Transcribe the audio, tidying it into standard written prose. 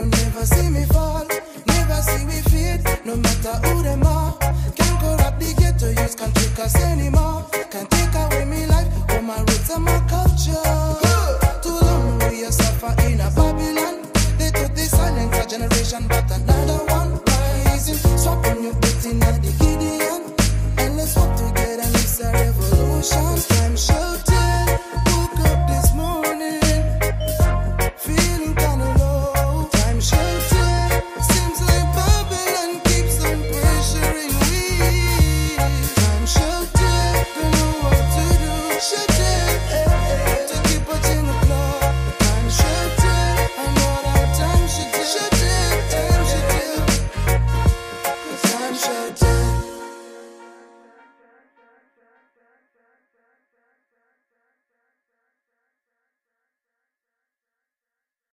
Never see me fall, never see we fade. No matter who them are, can't corrupt the